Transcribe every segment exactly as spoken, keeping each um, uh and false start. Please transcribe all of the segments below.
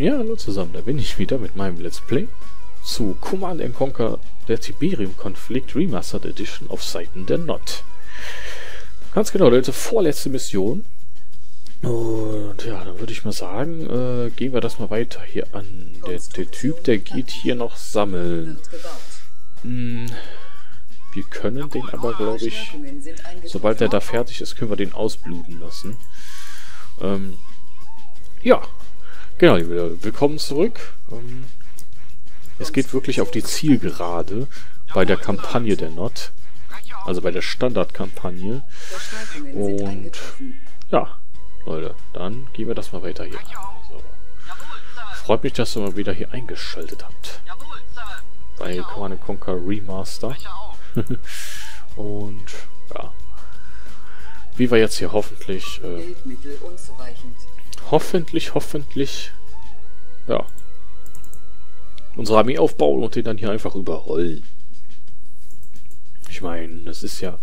Ja, hallo zusammen, da bin ich wieder mit meinem Let's Play zu Command and Conquer, der Tiberium-Konflikt Remastered Edition auf Seiten der Nod. Ganz genau, Leute, vorletzte Mission. Und ja, dann würde ich mal sagen, äh, gehen wir das mal weiter hier an. Der, der Typ, der geht hier noch sammeln. Hm, wir können den aber, glaube ich, sobald er da fertig ist, können wir den ausbluten lassen. Ähm, ja. Genau, willkommen zurück. Es geht wirklich auf die Zielgerade bei der Kampagne der Nod. Also bei der Standardkampagne. Und ja, Leute, dann gehen wir das mal weiter hier. So. Freut mich, dass ihr mal wieder hier eingeschaltet habt. Bei Command and Conquer Remastered. Und ja, wie wir jetzt hier hoffentlich... Äh, Hoffentlich, hoffentlich, ja, unsere Armee aufbauen und den dann hier einfach überrollen. Ich meine, das ist ja...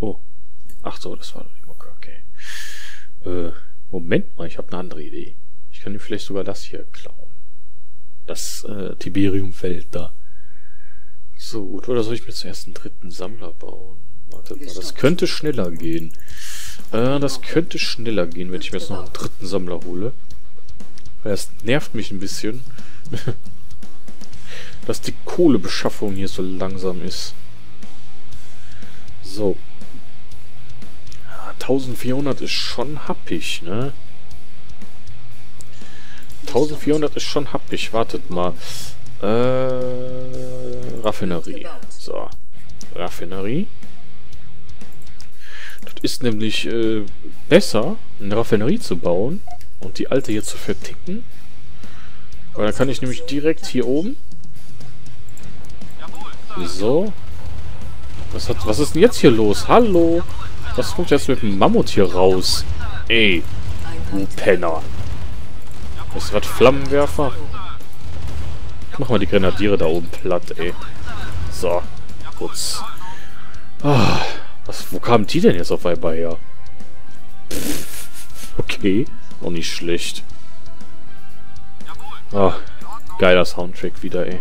Oh, ach so, das war doch die Mucke, okay. Äh, Moment mal, ich habe eine andere Idee. Ich kann ihm vielleicht sogar das hier klauen. Das äh, Tiberiumfeld da. So gut, oder soll ich mir zuerst einen dritten Sammler bauen? Warte mal, das könnte schneller gehen. Äh, das könnte schneller gehen, wenn ich mir jetzt noch einen dritten Sammler hole. Das nervt mich ein bisschen. Dass die Kohlebeschaffung hier so langsam ist. So. eintausendvierhundert ist schon happig, ne? eintausendvierhundert ist schon happig. Wartet mal. Äh, Raffinerie. So. Raffinerie. Ist nämlich äh, besser, eine Raffinerie zu bauen und die alte hier zu verticken. Weil dann kann ich nämlich direkt hier oben. So. Was, hat, was ist denn jetzt hier los? Hallo? Was kommt jetzt mit dem Mammut hier raus? Ey, du Penner. Das ist gerade Flammenwerfer. Ich mach mal die Grenadiere da oben platt, ey. So. Kurz. Ah. Was, wo kamen die denn jetzt auf einmal her? Pff, okay, noch nicht schlecht. Ah, geiler Soundtrack wieder, ey.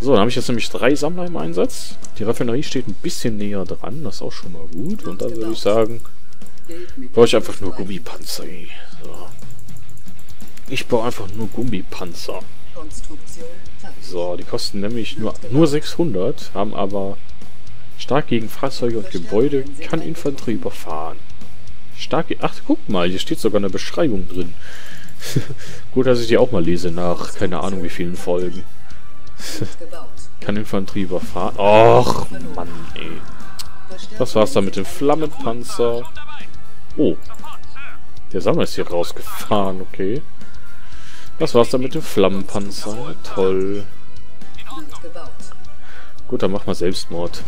So, dann habe ich jetzt nämlich drei Sammler im Einsatz. Die Raffinerie steht ein bisschen näher dran, das ist auch schon mal gut. Und dann würde ich sagen, baue ich einfach nur Gummipanzer, ey. So. Ich baue einfach nur Gummipanzer. So, die kosten nämlich nur, nur sechshundert, haben aber... Stark gegen Fahrzeuge und Gebäude, kann Infanterie überfahren. Stark... Ach, guck mal, hier steht sogar eine Beschreibung drin. Gut, dass ich die auch mal lese nach, keine Ahnung wie vielen Folgen. Kann Infanterie überfahren. Och, Mann, ey. Das war's dann mit dem Flammenpanzer. Oh. Der Sammler ist hier rausgefahren, okay. Das war's dann mit dem Flammenpanzer. Toll. Gut, dann machen wir Selbstmord.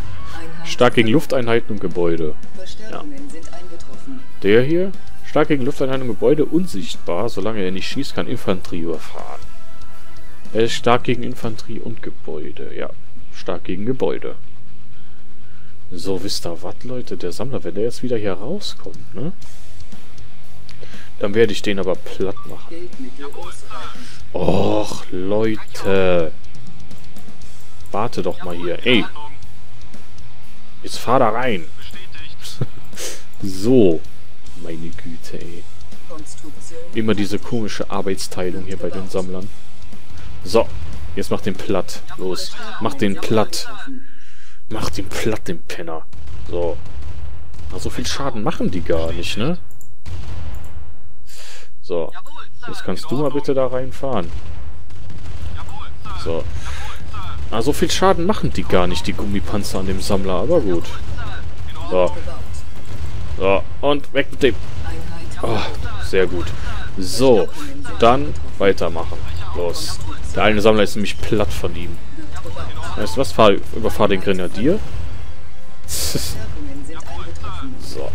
Stark gegen Lufteinheiten und Gebäude. Ja. Der hier. Stark gegen Lufteinheiten und Gebäude. Unsichtbar. Solange er nicht schießt, kann Infanterie überfahren. Er ist stark gegen Infanterie und Gebäude. Ja. Stark gegen Gebäude. So, wisst ihr was, Leute? Der Sammler, wenn der jetzt wieder hier rauskommt, ne? Dann werde ich den aber platt machen. Och, Leute. Warte doch mal hier. Ey. Jetzt fahr da rein. So. Meine Güte, ey. Immer diese komische Arbeitsteilung hier bei den Sammlern. So. Jetzt mach den platt. Los. Mach den platt. Mach den platt, den Penner. So. Ach, so viel Schaden machen die gar nicht, ne? So. Jetzt kannst du mal bitte da reinfahren. So. Ah, so viel Schaden machen die gar nicht, die Gummipanzer an dem Sammler, aber gut. So. So, und weg mit dem. Oh, sehr gut. So, dann weitermachen. Los. Der eine Sammler ist nämlich platt von ihm. Weißt du was? Fahr, überfahr den Grenadier. So.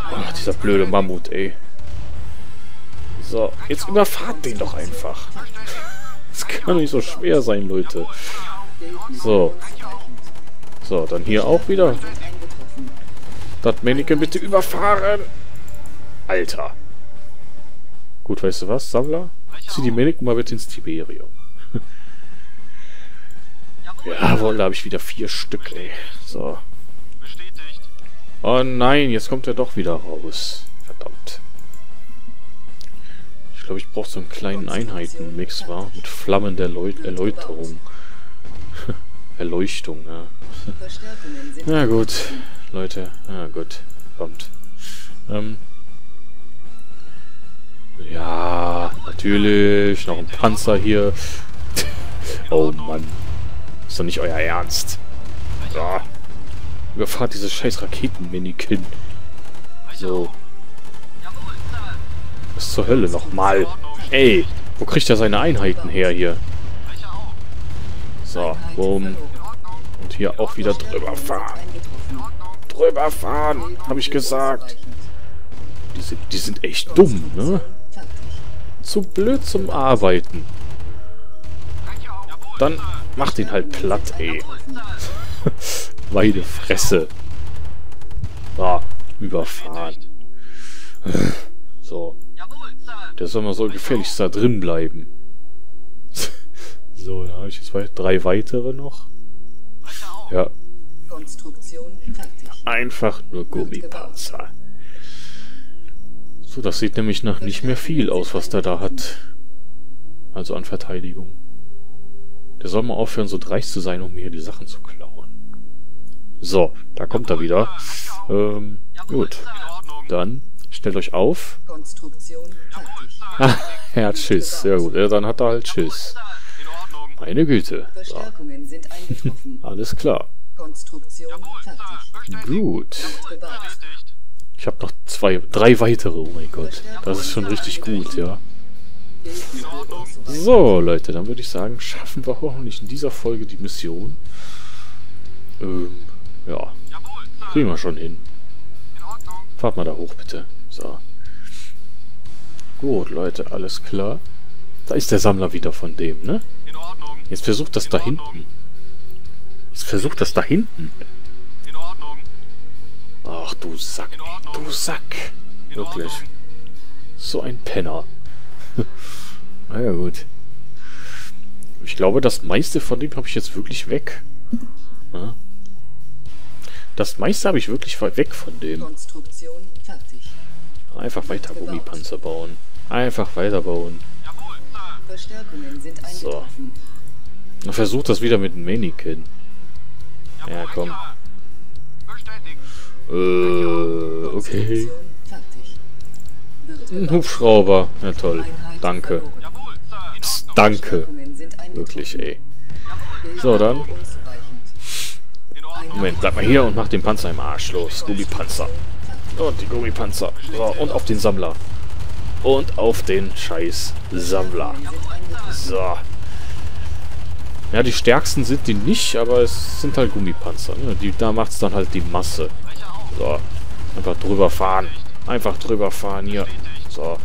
Ach, dieser blöde Mammut, ey. So, jetzt überfahrt den doch einfach. Das kann nicht so schwer sein, Leute. So. So, dann hier auch wieder. Das Männchen bitte überfahren. Alter. Gut, weißt du was, Sammler? Zieh die Medic mal bitte ins Tiberium. Jawohl, da habe ich wieder vier Stück, ey. So. Oh nein, jetzt kommt er doch wieder raus. Verdammt. Ich glaube, ich brauche so einen kleinen Einheitenmix, war? Mit Flammen der Leu Erläuterung. Erleuchtung, ne? Na gut, Leute. Na gut, kommt. Ähm. Ja, natürlich. Noch ein Panzer hier. Oh Mann. Ist doch nicht euer Ernst. Ah. Überfahrt diese scheiß Raketen-Minikin. So. Was zur Hölle nochmal? Ey, wo kriegt er seine Einheiten her hier? So, boom. Und hier auch wieder drüber fahren. Drüber fahren, habe ich gesagt. Die sind, die sind echt dumm, ne? Zu blöd zum Arbeiten. Dann macht ihn halt platt, ey. Meine Fresse. Ah, überfahren. So. Der soll mal so gefährlich da drin bleiben. So, da habe ich jetzt drei weitere noch. Ja. Einfach nur Gummipanzer. So, das sieht nämlich nach nicht mehr viel aus, was der da hat. Also an Verteidigung. Der soll mal aufhören, so dreist zu sein, um mir die Sachen zu klauen. So, da kommt er wieder. Ähm, gut. Dann stellt euch auf. Er hat Schiss. Ja gut, dann hat er halt Schiss. Meine Güte. So. Alles klar. Gut. Ich habe noch zwei, drei weitere. Oh mein Gott. Das ist schon richtig gut, ja. So, Leute, dann würde ich sagen, schaffen wir hoffentlich in dieser Folge die Mission. Ähm, ja. Kriegen wir schon hin. Fahrt mal da hoch, bitte. So. Gut, Leute, alles klar. Da ist der Sammler wieder von dem, ne? Jetzt versucht das da hinten. Jetzt versucht das da hinten. Ach, du Sack. Du Sack. Wirklich. So ein Penner. Na ja, gut. Ich glaube, das meiste von dem habe ich jetzt wirklich weg. Ja. Das meiste habe ich wirklich weg von dem. Einfach weiter Gummipanzer bauen. Einfach weiter bauen. So. Dann versuch das wieder mit dem Minikin. Ja, komm. Äh, okay. Ein Hubschrauber. Na toll. Danke. Psst, danke. Wirklich, ey. So, dann. Moment, bleib mal hier und mach den Panzer im Arsch los. Gummipanzer. Und die Gummipanzer. So, und auf den Sammler. Und auf den scheiß Sammler. So. Ja, die stärksten sind die nicht, aber es sind halt Gummipanzer. Ne? Die, da macht's dann halt die Masse. So. Einfach drüber fahren. Einfach drüber fahren hier. So.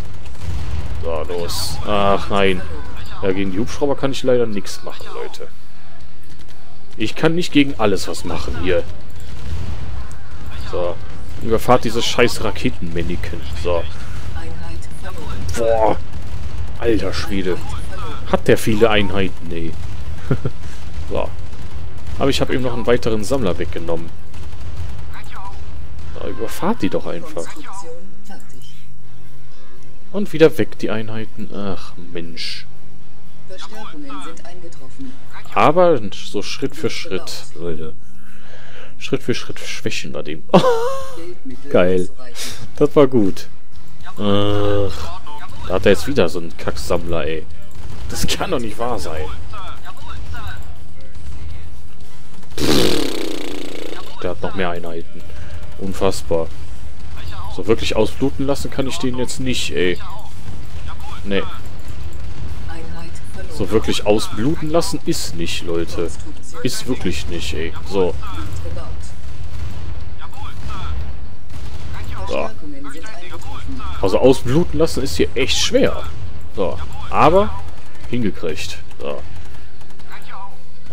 So, los. Ach nein. Ja, gegen die Hubschrauber kann ich leider nichts machen, Leute. Ich kann nicht gegen alles was machen hier. So. Überfahrt diese scheiß Raketenmännchen. So. Boah. Alter Schwede. Hat der viele Einheiten? Nee. So. Aber ich habe eben noch einen weiteren Sammler weggenommen. Da überfahrt die doch einfach. Und wieder weg die Einheiten. Ach, Mensch. Aber so Schritt für Schritt, Leute. Schritt für Schritt schwächen wir den. Oh, geil. Das war gut. Ach, da hat er jetzt wieder so einen Kacksammler, ey. Das kann doch nicht wahr sein. Pff, der hat noch mehr Einheiten. Unfassbar. So wirklich ausbluten lassen kann ich den jetzt nicht, ey. Nee. So wirklich ausbluten lassen ist nicht, Leute. Ist wirklich nicht, ey. So. So. Also ausbluten lassen ist hier echt schwer. So. Aber hingekriegt. So.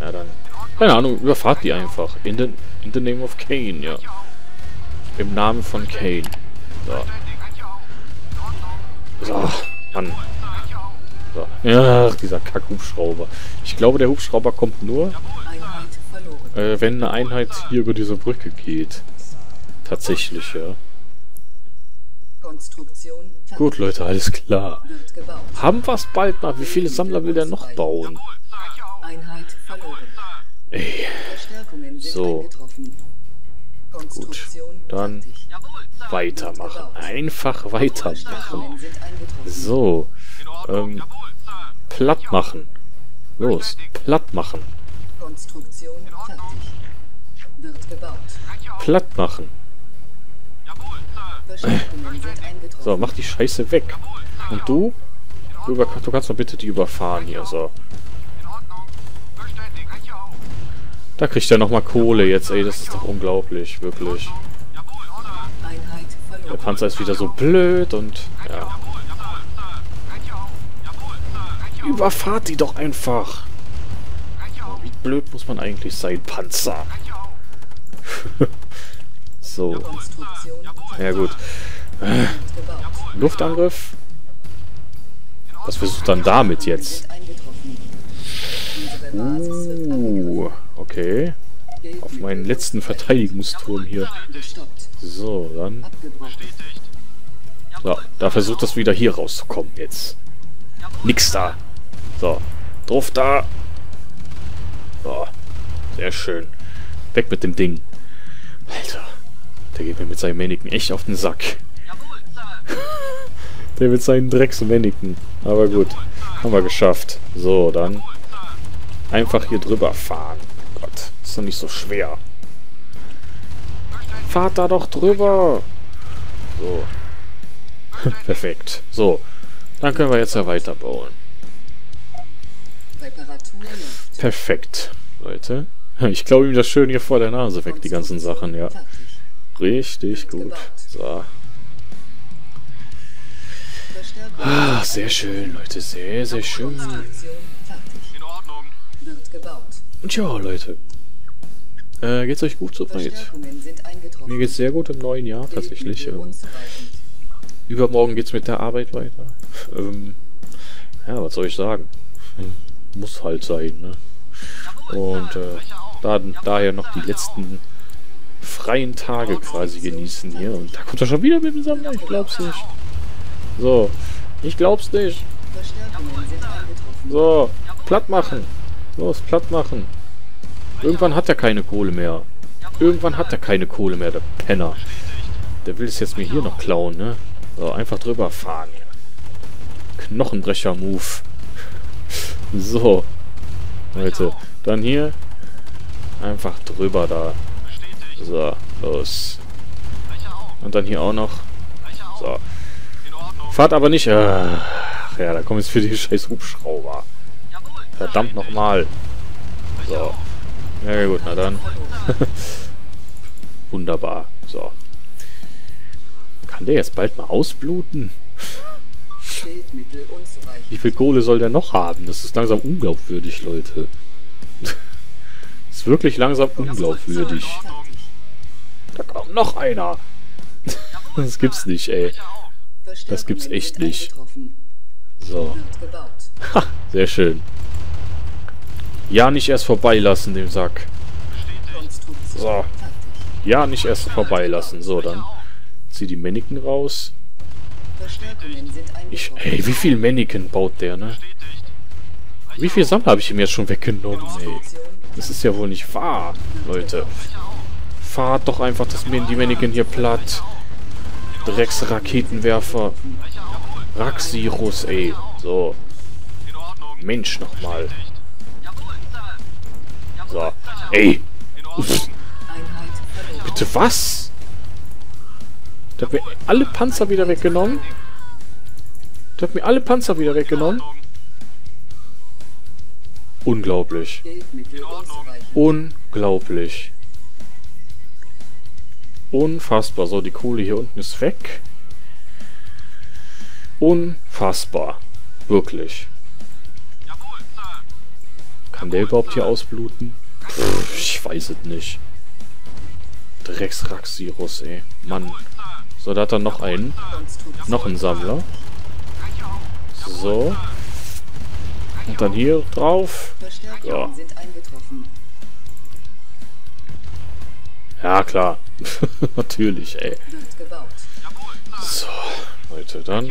Ja, dann. Keine Ahnung, überfahrt die einfach. In den, in the name of Kane, ja. Im Namen von Kane. So. So, Mann. Ja, ach, dieser Kack-Hubschrauber. Ich glaube, der Hubschrauber kommt nur, äh, wenn eine Einheit hier über diese Brücke geht. Tatsächlich, ja. Gut, Leute, alles klar. Haben wir es bald mal? Wie viele Sammler will der noch bauen? Ey. So. Gut, dann weitermachen. Einfach weitermachen. So. Ähm, platt machen. Los, platt machen. Platt machen. So, mach die Scheiße weg. Und du? Du, du kannst doch bitte die überfahren hier, so. Da kriegt er nochmal Kohle jetzt, ey. Das ist doch unglaublich, wirklich. Der Panzer ist wieder so blöd und... ja. Überfahrt die doch einfach. Wie blöd muss man eigentlich sein, Panzer? So. Ja gut. Äh, Luftangriff. Was versucht dann damit jetzt? Uh, okay. Auf meinen letzten Verteidigungsturm hier. So, dann. So, da versucht das wieder hier rauszukommen jetzt. Nix da. So. Drauf da. So. Sehr schön. Weg mit dem Ding. Alter. Der geht mir mit seinen Männchen echt auf den Sack. Der mit seinen Drecks-Männchen. Aber gut. Haben wir geschafft. So, dann. Einfach hier drüber fahren. Gott. Ist doch nicht so schwer. Fahrt da doch drüber. So. Perfekt. So. Dann können wir jetzt ja weiterbauen. Perfekt, Leute. Ich glaube ihm das schön hier vor der Nase weg, die ganzen Sachen, ja. Richtig gut. So. Ah, sehr schön, Leute. Sehr, sehr schön. Und ja, Leute. Äh, geht's euch gut soweit? Mir geht's sehr gut im neuen Jahr, tatsächlich. Ähm, übermorgen geht's mit der Arbeit weiter. Ähm, ja, was soll ich sagen? Muss halt sein, ne? Und äh, da, daher noch die letzten freien Tage quasi genießen hier. Und da kommt er schon wieder mit dem Sammler. Ich glaub's nicht. So. Ich glaub's nicht. So. Platt machen. Los, platt machen. Irgendwann hat er keine Kohle mehr. Irgendwann hat er keine Kohle mehr, der Penner. Der will es jetzt mir hier noch klauen, ne? So, einfach drüber fahren. Knochenbrecher-Move. So. Leute. Dann hier. Einfach drüber da. So, los. Und dann hier auch noch. So. Fahrt aber nicht. Ach ja, da kommen jetzt für die scheiß Hubschrauber. Verdammt nochmal. So. Ja gut, na dann. Wunderbar. So. Kann der jetzt bald mal ausbluten? Wie viel Kohle soll der noch haben? Das ist langsam unglaubwürdig, Leute. Das ist wirklich langsam unglaubwürdig. Da kommt noch einer. Das gibt's nicht, ey. Das gibt's echt nicht. So. Ha, sehr schön. Ja, nicht erst vorbeilassen, dem Sack. So. Ja, nicht erst vorbeilassen. So, dann zieh die Männchen raus. Ich, ey, wie viel Männchen baut der, ne? Wie viel Sammler habe ich ihm jetzt schon weggenommen, ey? Das ist ja wohl nicht wahr, Leute. Fahrt doch einfach das, die Männchen hier platt. Drecks Raketenwerfer. Raxirus, ey. So. Mensch, nochmal. So. Ey. Uff. Bitte was? Der hat mir alle Panzer wieder weggenommen. Der hat mir alle Panzer wieder weggenommen. Unglaublich. Unglaublich. Unfassbar. So, die Kohle hier unten ist weg. Unfassbar. Wirklich. Kann der überhaupt hier ausbluten? Pff, ich weiß es nicht. Drecksraxirus, ey. Mann. So, da hat er noch einen. Noch einen Sammler. So. Und dann hier drauf. Ja, ja klar. Natürlich, ey. So, Leute, dann.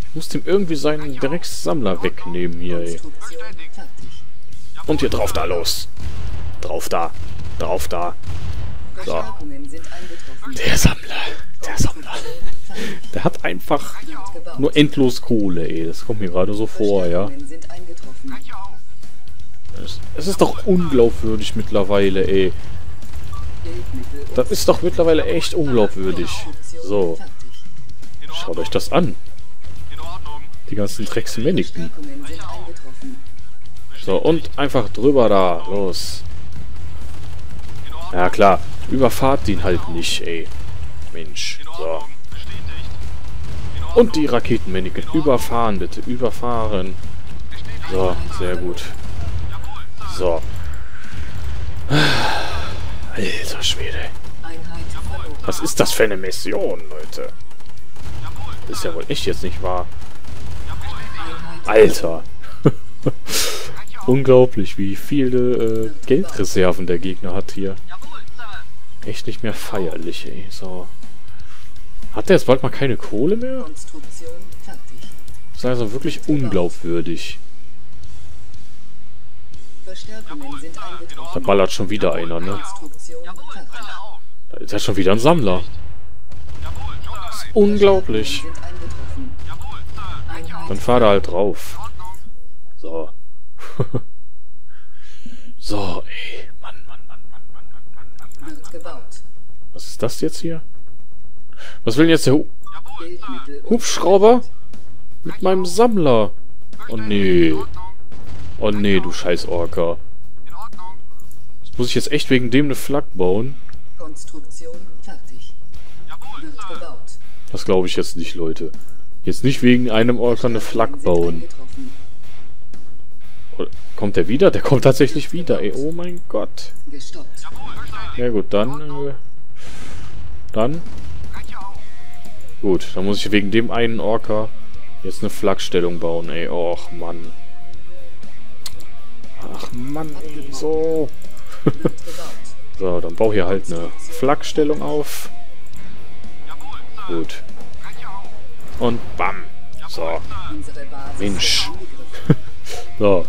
Ich muss dem irgendwie seinen Dreckssammler wegnehmen hier, ey. Und hier drauf da, los. Drauf da. Drauf da. So. Der Sammler. Der Sammler. Der hat einfach nur endlos Kohle, ey. Das kommt mir gerade so vor, ja. Es ist doch unglaubwürdig mittlerweile, ey. Das ist doch mittlerweile echt unglaubwürdig. So. Schaut euch das an. Die ganzen Drecksmännchen. So, und einfach drüber da. Los. Ja, klar. Überfahrt ihn halt nicht, ey. Mensch. So. Und die Raketenmännchen. Überfahren, bitte. Überfahren. So, sehr gut. So. Alter Schwede. Was ist das für eine Mission, Leute? Ist ja wohl echt jetzt nicht wahr. Alter. Unglaublich, wie viele äh, Geldreserven der Gegner hat hier. Echt nicht mehr feierlich, ey. So. Hat der jetzt bald mal keine Kohle mehr? Das ist also wirklich unglaubwürdig. Da ballert schon wieder einer, ne? Da ist ja schon wieder ein Sammler. Das ist unglaublich. Dann fahr da halt drauf. So. So, ey. Mann, Mann, Mann, Mann, Mann, Mann, Mann, Mann, Mann. Was ist das jetzt hier? Was will denn jetzt der Hu- Hubschrauber? Mit meinem Sammler. Oh, nee. Oh nee, du scheiß Orca. Jetzt muss ich jetzt echt wegen dem eine Flak bauen. Das glaube ich jetzt nicht, Leute. Jetzt nicht wegen einem Orca eine Flak bauen. Oh, kommt der wieder? Der kommt tatsächlich wieder, ey. Oh mein Gott. Ja gut, dann... Äh, dann... Gut, dann muss ich wegen dem einen Orca jetzt eine Flakstellung bauen, ey. Och, Mann. Ach Mann, ey, so. So, dann baue hier halt eine Flakstellung auf. Gut. Und bam. So. Mensch. So.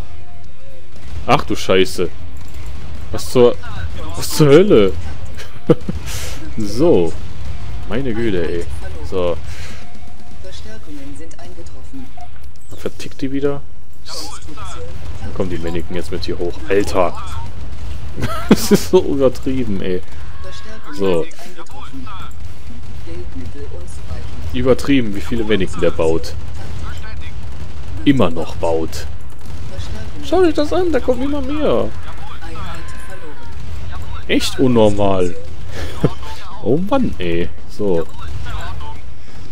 Ach du Scheiße. Was zur... Was zur Hölle? So. Meine Güte, ey. So. Dann vertickt die wieder. Dann kommen die Männchen jetzt mit hier hoch. Alter. Das ist so übertrieben, ey. So. Übertrieben, wie viele Männchen der baut. Immer noch baut. Schau euch das an, da kommt immer mehr. Echt unnormal. Oh Mann, ey. So.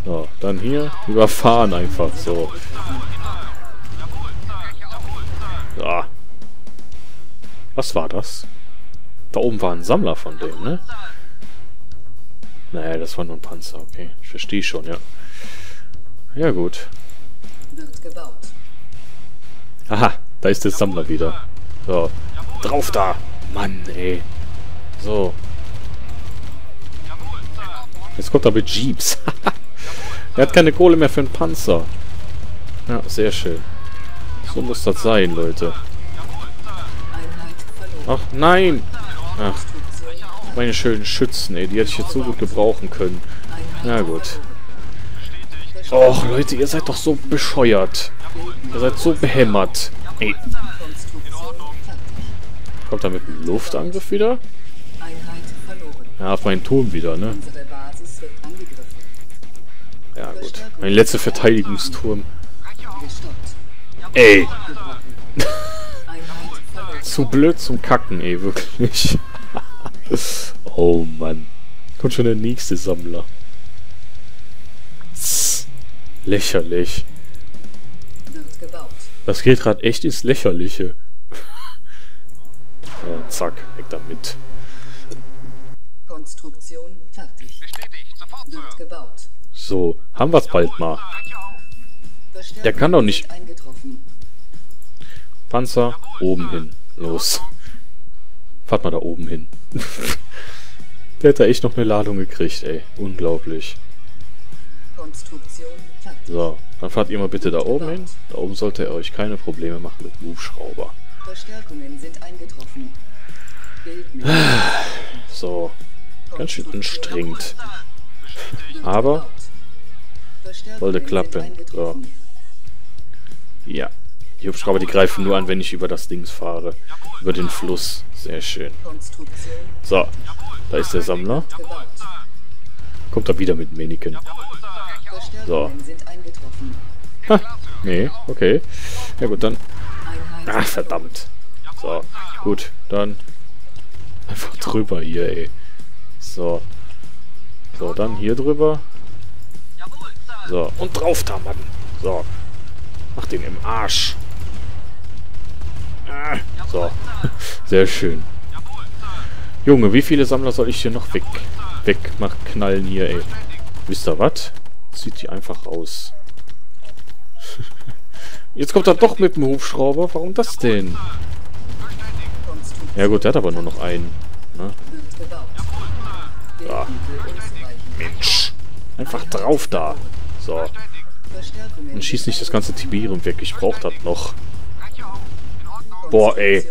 So, dann hier. Überfahren einfach. So. Ah. Was war das? Da oben war ein Sammler von dem, ne? Naja, das war nur ein Panzer, okay. Ich verstehe schon, ja. Ja, gut. Aha, da ist der Sammler wieder. So. Drauf da! Mann, ey. So. Jetzt kommt er mit Jeeps. Er hat keine Kohle mehr für einen Panzer. Ja, sehr schön. So muss das sein, Leute. Ach, nein! Ach, meine schönen Schützen, ey. Die hätte ich jetzt so gut gebrauchen können. Na gut. Och, Leute, ihr seid doch so bescheuert. Ihr seid so behämmert. Ey. Kommt da mit dem Luftangriff wieder? Ja, auf meinen Turm wieder, ne? Ja, gut. Mein letzter Verteidigungsturm. Ey. Zu blöd zum Kacken, ey, wirklich. Oh Mann. Kommt schon der nächste Sammler. Lächerlich. Das geht gerade echt ins Lächerliche. Ja, zack, weg damit. Konstruktion fertig. Bestätigt, sofort gebaut. So, haben wir es bald mal. Der kann doch nicht. Panzer, oben hin. Los. Fahrt mal da oben hin. Der hat da echt noch eine Ladung gekriegt, ey. Unglaublich. So, dann fahrt ihr mal bitte da oben hin. Da oben sollte er euch keine Probleme machen mit Hubschrauber. Verstärkungen sind eingetroffen. So, ganz schön anstrengend. Aber wollte klappen. So. Ja. Die Hubschrauber, die greifen nur an, wenn ich über das Dings fahre. Über den Fluss. Sehr schön. So, da ist der Sammler. Kommt da wieder mit Meniken. So. Ha, nee, okay. Ja gut, dann... Ach, verdammt. So, gut, dann... Einfach drüber hier, ey. So. So, dann hier drüber. So, und drauf da, Mann. So. Mach den im Arsch. Ah, so. Sehr schön. Junge, wie viele Sammler soll ich hier noch weg... wegmachen, knallen hier, ey. Wisst ihr was? Zieht die einfach raus. Jetzt kommt er doch mit dem Hubschrauber. Warum das denn? Ja gut, der hat aber nur noch einen. Ne? Ja. Mensch. Einfach drauf da. So. Und schieß nicht das ganze Tiberium weg. Ich brauch das noch. Boah, ey.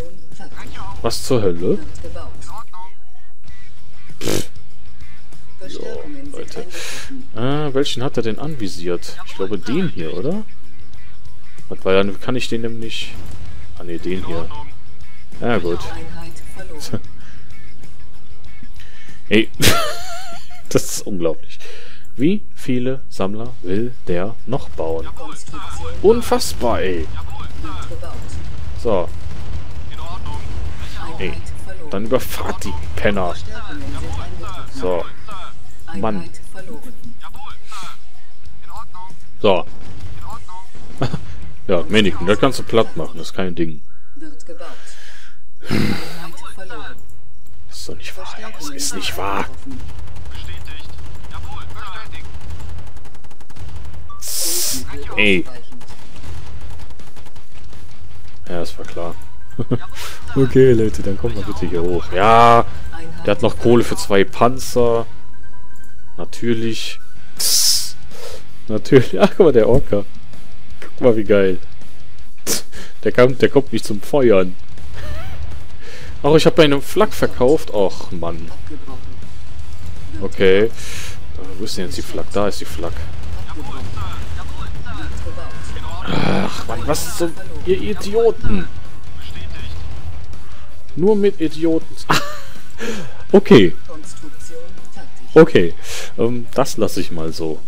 Was zur Hölle? Pff. So, Leute. Ah, welchen hat er denn anvisiert? Ich glaube, den hier, oder? Weil dann kann ich den nämlich... Ah, ne, den hier. Ja, gut. Ey. Das ist unglaublich. Wie viele Sammler will der noch bauen? Unfassbar, ey. So. Ey. Dann überfahrt die Penner. So. Mann. So. Ja, Meniken, das kannst du platt machen. Das ist kein Ding. Das ist doch nicht wahr. Das ist nicht wahr. Ey. Ja, das war klar. Okay, Leute, dann kommt mal bitte hier hoch. Ja, der hat noch Kohle für zwei Panzer. Natürlich. Natürlich. Ach, guck mal, der Orca. Guck mal, wie geil. Der, kam, der kommt nicht zum Feuern. Ach, ich habe einen Flak verkauft. Och, Mann. Okay. Wo ist denn jetzt die Flak? Da ist die Flak. Ach, Mann, was zum... Ihr Idioten. Nur mit Idioten. Okay. Okay. Ähm, das lasse ich mal so.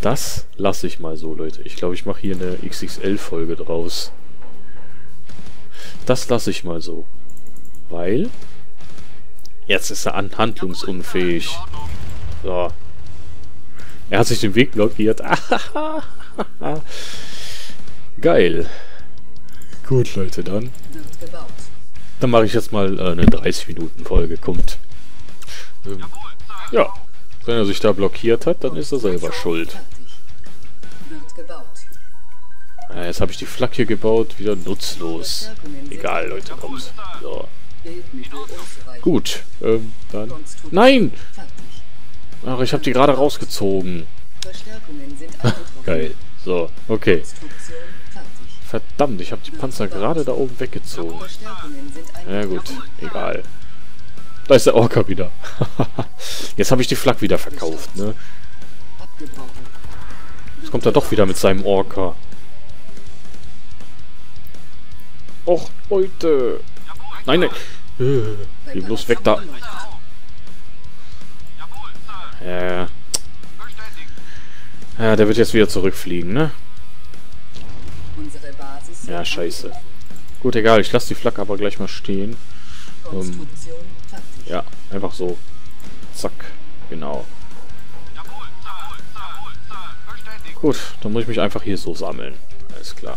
Das lasse ich mal so, Leute. Ich glaube, ich mache hier eine X X L-Folge draus. Das lasse ich mal so. Weil... Jetzt ist er handlungsunfähig. So. Er hat sich den Weg blockiert. Geil. Gut, Leute, dann. Dann mache ich jetzt mal eine dreißig Minuten Folge. Kommt. Ähm, ja. Wenn er sich da blockiert hat, dann ist er selber schuld. Ja, jetzt habe ich die Flak hier gebaut. Wieder nutzlos. Egal, Leute, kommt. So. Gut. Ähm, dann... Nein! Ach, ich habe die gerade rausgezogen. Geil. So, okay. Verdammt, ich habe die Panzer gerade da oben weggezogen. Ja gut, egal. Da ist der Orca wieder. Jetzt habe ich die Flak wieder verkauft, ne? Jetzt kommt er doch wieder mit seinem Orca. Och, Leute. Nein, nein. Geh bloß weg da. Ja. Ja, der wird jetzt wieder zurückfliegen, ne? Ja, scheiße. Gut, egal. Ich lasse die Flak aber gleich mal stehen. Ähm, ja, einfach so. Zack. Genau. Gut, dann muss ich mich einfach hier so sammeln. Alles klar.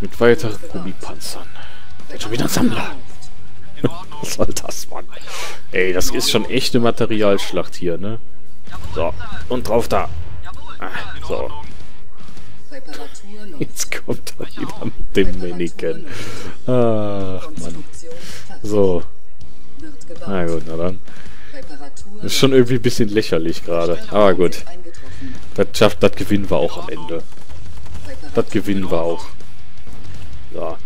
Mit weiteren Gummipanzern. Der hat schon wieder ein Sammler. Was soll das, Mann? Ey, das ist schon echte Materialschlacht hier, ne? So. Und drauf da. Ah, so. Jetzt kommt da wieder mit dem Miniken. Ach, Mann. So. Na gut, na dann. Ist schon irgendwie ein bisschen lächerlich gerade. Aber gut. Das schafft, das gewinnen wir auch am Ende. Das gewinnen wir auch. So.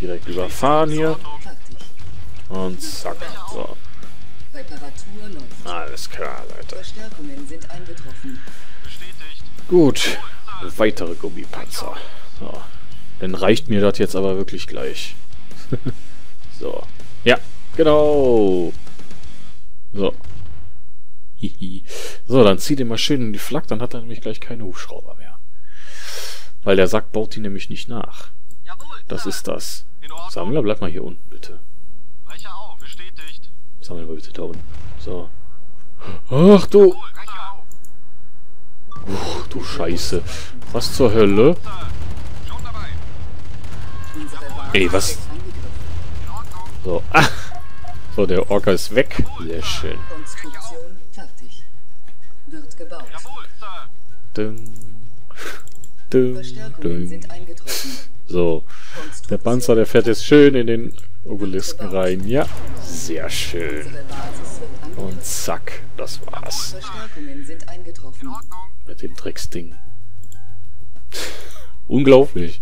Direkt überfahren hier. Und zack. So. Alles klar, Leute. Gut. Weitere Gummipanzer. So. Dann reicht mir das jetzt aber wirklich gleich. So. Ja, genau. So. So, dann zieht ihr mal schön in die Flak, dann hat er nämlich gleich keine Hubschrauber mehr. Weil der Sack baut die nämlich nicht nach. Das ist das. Sammler, bleib mal hier unten, bitte. Sammeln wir bitte da unten. So. Ach du! Uch, du Scheiße. Was zur Hölle? Ey, was? So, ah! So, der Orca ist weg. Sehr schön. Dün, dün, dün. So. Der Panzer, der fährt jetzt schön in den Obelisken rein. Ja, sehr schön. Und zack, das war's. Mit dem Drecksding. Unglaublich.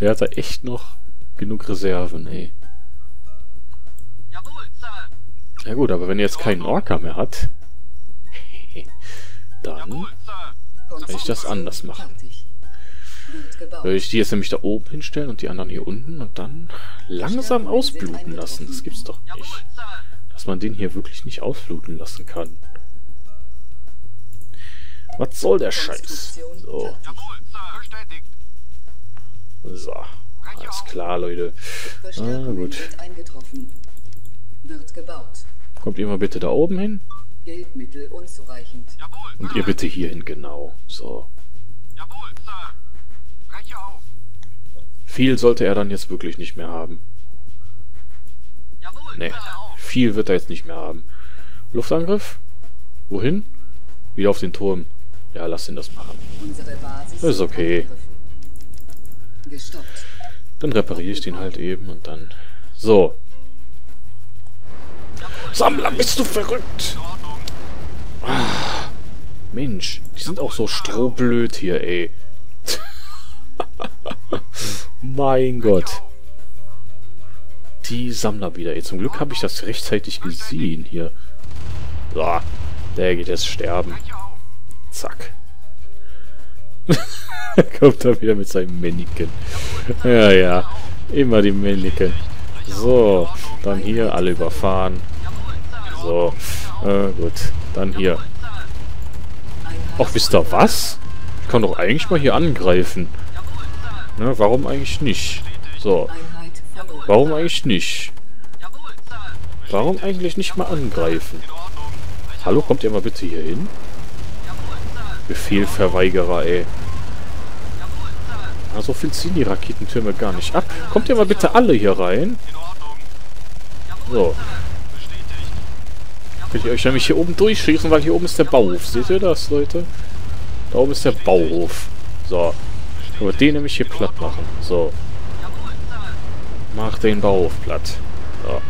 Der hat da echt noch genug Reserven, ey. Ja gut, aber wenn er jetzt keinen Orca mehr hat, dann kann ich das anders machen. Würde ich die jetzt nämlich da oben hinstellen und die anderen hier unten und dann langsam ausbluten lassen. Das gibt's doch nicht. Dass man den hier wirklich nicht ausbluten lassen kann. Was soll der Scheiß? So. So. Alles klar, Leute. Ah, gut. Kommt ihr mal bitte da oben hin. Und ihr bitte hier hin, genau. So. Viel sollte er dann jetzt wirklich nicht mehr haben. Ne, viel wird er jetzt nicht mehr haben. Luftangriff? Wohin? Wieder auf den Turm. Ja, lass ihn das machen. Das ist okay. Dann repariere ich den halt eben und dann... So. Sammler, bist du verrückt? Ah, Mensch, die sind auch so strohblöd hier, ey. Mein Gott. Die Sammler wieder. Ey, zum Glück habe ich das rechtzeitig gesehen hier. So, der geht jetzt sterben. Zack. Kommt er wieder mit seinem Männchen. Ja, ja. Immer die Männchen. So, dann hier alle überfahren. So, äh, gut. Dann hier. Ach, wisst ihr was? Ich kann doch eigentlich mal hier angreifen. Ne, warum eigentlich nicht? So. Warum eigentlich nicht? Warum eigentlich nicht mal angreifen? Hallo, kommt ihr mal bitte hier hin? Befehlverweigerer, ey. Na, so viel ziehen die Raketentürme gar nicht ab. Kommt ihr mal bitte alle hier rein? So. Könnt ihr euch nämlich hier oben durchschießen, weil hier oben ist der Bauhof. Seht ihr das, Leute? Da oben ist der Bauhof. So. Aber den nämlich hier platt machen. So. Mach den Bauhof platt. So.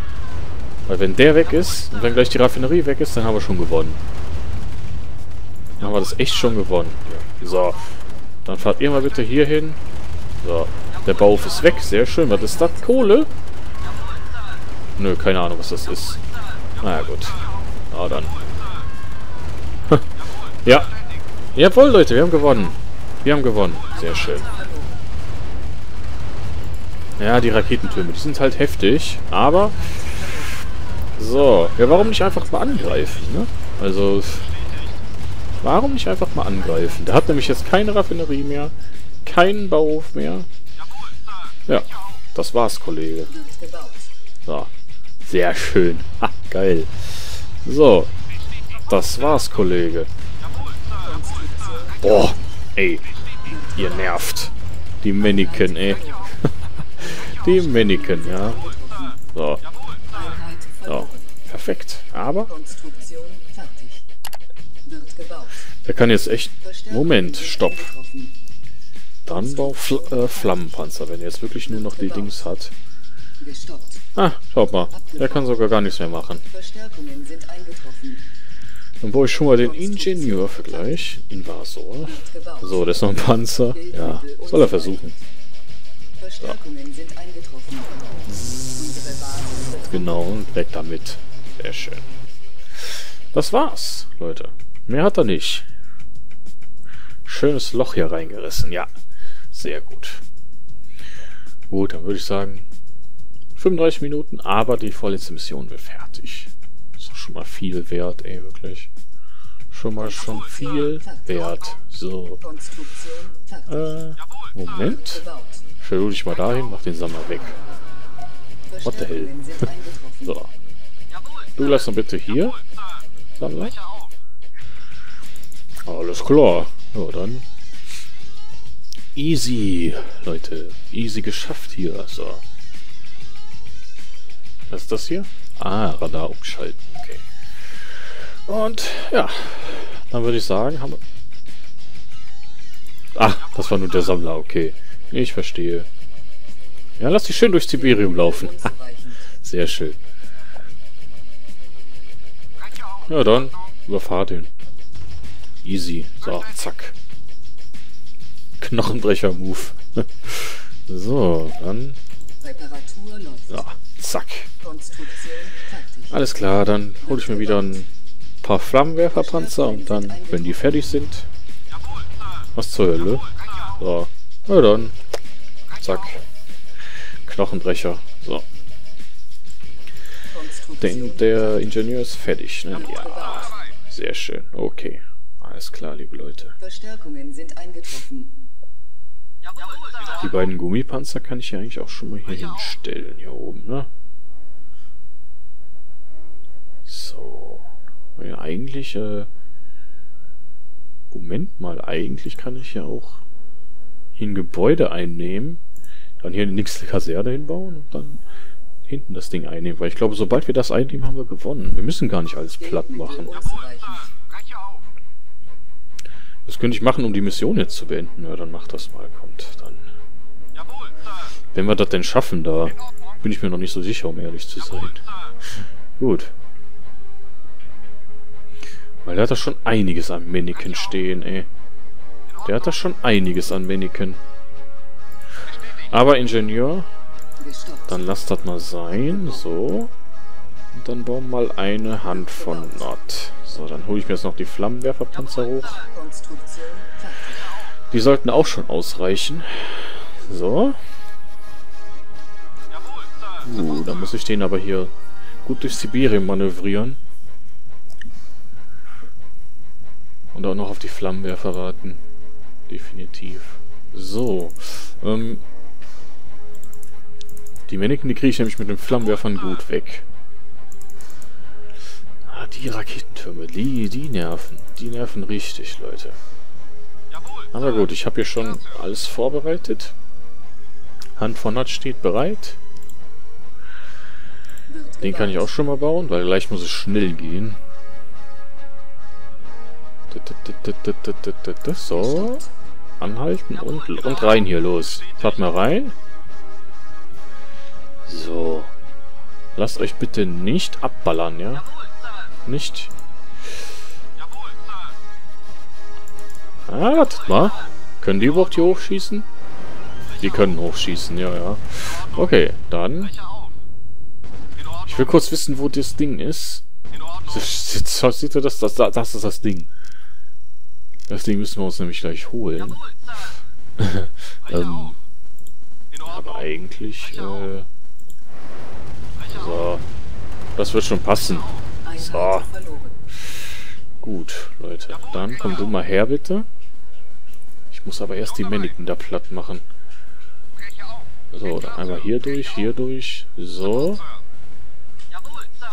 Weil wenn der weg ist, und wenn gleich die Raffinerie weg ist, dann haben wir schon gewonnen. Dann haben wir das echt schon gewonnen. So. Dann fahrt ihr mal bitte hier hin. So. Der Bauhof ist weg. Sehr schön. Was ist das? Kohle? Nö, keine Ahnung, was das ist. Na ja, gut. Na dann. Ja. Jawohl, Leute. Wir haben gewonnen. Wir haben gewonnen. Sehr schön. Ja, die Raketentürme, die sind halt heftig, aber... So. Ja, warum nicht einfach mal angreifen, ne? Also... Warum nicht einfach mal angreifen? Der hat nämlich jetzt keine Raffinerie mehr, keinen Bauhof mehr. Ja, das war's, Kollege. So. Sehr schön. Ha, geil. So. Das war's, Kollege. Boah. Ey, ihr nervt. Die Männchen, ey. Die Männchen, ja. So. So. Perfekt. Aber... Der kann jetzt echt... Moment, stopp. Dann braucht Fl äh, Flammenpanzer, wenn er jetzt wirklich nur noch die Dings hat. Ah, schaut mal. Der kann sogar gar nichts mehr machen. Dann brauche ich schon mal den Ingenieur für gleich. Invasor. So, der ist noch ein Panzer. Ja, soll er versuchen. So. Genau, und weg damit. Sehr schön. Das war's, Leute. Mehr hat er nicht. Schönes Loch hier reingerissen. Ja, sehr gut. Gut, dann würde ich sagen, fünfunddreißig Minuten, aber die vorletzte Mission wird fertig. Ist doch schon mal viel wert, ey, wirklich. Schon mal schon viel wert. So. Äh, Moment. Stell du dich mal dahin, mach den Sammler weg. What the hell? So. Du lass doch bitte hier. Sammler. Alles klar. Ja, dann. Easy, Leute. Easy geschafft hier. So. Was ist das hier? Ah, Radar umschalten. Okay. Und ja. Dann würde ich sagen, haben wir. Ah, das war nur der Sammler, okay. Ich verstehe. Ja, lass dich schön durch Sibirium laufen. Sehr schön. Ja, dann überfahrt ihn. Easy. So, zack. Knochenbrecher-Move. So, dann. Ja, zack. Alles klar, dann hole ich mir wieder ein paar Flammenwerferpanzer und dann, wenn die fertig sind. Was zur Hölle? So. Na dann. Zack. Knochenbrecher. So. Den, der Ingenieur ist fertig, ne? Ja. Sehr schön. Okay. Alles klar, liebe Leute. Verstärkungen sind eingetroffen. Die beiden Gummipanzer kann ich ja eigentlich auch schon mal hier hinstellen. Hier oben, ne? So. Ja, eigentlich, äh... Moment mal, eigentlich kann ich ja auch hier ein Gebäude einnehmen, dann hier die nächste Kaserne hinbauen und dann hinten das Ding einnehmen, weil ich glaube, sobald wir das einnehmen, haben wir gewonnen. Wir müssen gar nicht alles platt machen. Das könnte ich machen, um die Mission jetzt zu beenden. Ja, dann macht das mal, kommt dann. Wenn wir das denn schaffen, da bin ich mir noch nicht so sicher, um ehrlich zu sein. Gut. Weil der hat da schon einiges an Männchen stehen, ey. Der hat da schon einiges an Männchen. Aber Ingenieur, dann lass das mal sein. So. Und dann bauen wir mal eine Hand von Nod. So, dann hole ich mir jetzt noch die Flammenwerferpanzer hoch. Die sollten auch schon ausreichen. So. Uh, dann muss ich den aber hier gut durch Sibirien manövrieren. Und auch noch auf die Flammenwerfer warten. Definitiv. So. Ähm, die Männchen, die kriege ich nämlich mit den Flammenwerfern gut weg. Ah, die Raketentürme, die, die nerven. Die nerven richtig, Leute. Aber gut, ich habe hier schon alles vorbereitet. Hand von Nod steht bereit. Den kann ich auch schon mal bauen, weil gleich muss es schnell gehen. So. Anhalten und, und rein hier, los. Fahrt mal rein. So. Lasst euch bitte nicht abballern, ja? Nicht. Ah, wartet mal. Können die überhaupt hier hochschießen? Die können hochschießen, ja, ja. Okay, dann. Ich will kurz wissen, wo das Ding ist. Seht ihr das? Das, das, das ist das Ding. Das Ding müssen wir uns nämlich gleich holen. ähm, aber eigentlich... Äh, so. Das wird schon passen. So. Gut, Leute. Dann komm du mal her, bitte. Ich muss aber erst die Männchen da platt machen. So, dann einmal hier durch, hier durch. So.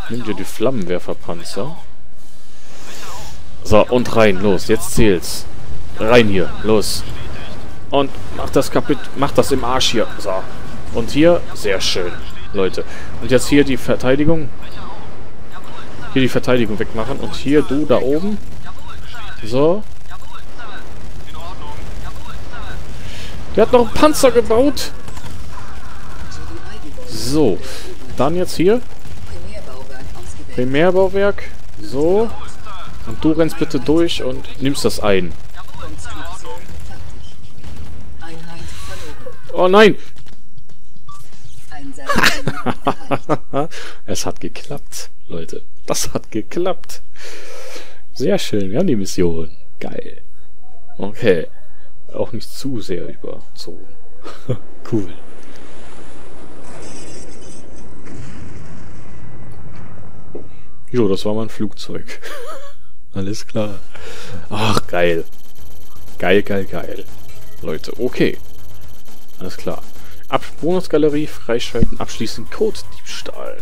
Nimm dir die Flammenwerferpanzer. So, und rein, los, jetzt zählt's. Rein hier, los. Und mach das kaputt, mach das im Arsch hier. So. Und hier, sehr schön, Leute. Und jetzt hier die Verteidigung. Hier die Verteidigung wegmachen. Und hier, du, da oben. So. Der hat noch einen Panzer gebaut. So. Dann jetzt hier. Primärbauwerk. So. Und du rennst bitte durch und nimmst das ein. Oh nein! Es hat geklappt, Leute. Das hat geklappt. Sehr schön, wir haben die Mission. Geil. Okay. Auch nicht zu sehr überzogen. Cool. Jo, das war mal ein Flugzeug. Alles klar. Ach, geil. Geil, geil, geil. Leute, okay. Alles klar. Ab Bonusgalerie freischalten, abschließen, Code-Diebstahl.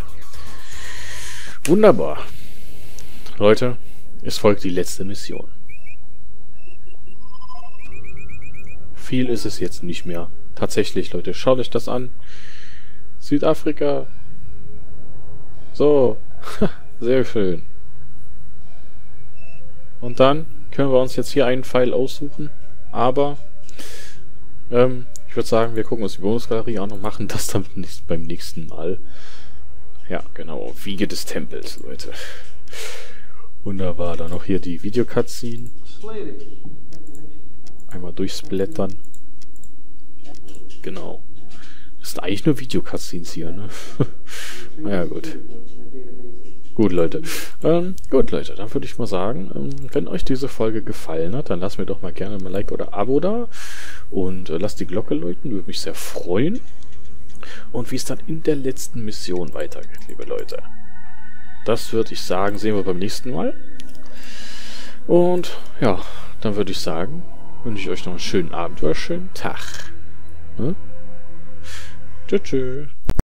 Wunderbar. Leute, es folgt die letzte Mission. Viel ist es jetzt nicht mehr. Tatsächlich, Leute, schaut euch das an. Südafrika. So. Sehr schön. Und dann können wir uns jetzt hier einen Pfeil aussuchen. Aber ähm, ich würde sagen, wir gucken uns die Bonusgalerie an und machen das dann beim nächsten Mal. Ja, genau. Wiege des Tempels, Leute. Wunderbar. Dann noch hier die Videocutscene. Einmal durchsblättern. Genau. Das sind eigentlich nur Videocutscenes hier, ne? Naja, gut. Gut, Leute. Ähm, gut, Leute, dann würde ich mal sagen, ähm, wenn euch diese Folge gefallen hat, dann lasst mir doch mal gerne ein Like oder Abo da und äh, lasst die Glocke läuten, würde mich sehr freuen. Und wie es dann in der letzten Mission weitergeht, liebe Leute. Das würde ich sagen, sehen wir beim nächsten Mal. Und ja, dann würde ich sagen, wünsche ich euch noch einen schönen Abend oder einen schönen Tag. Ne? Tschüss.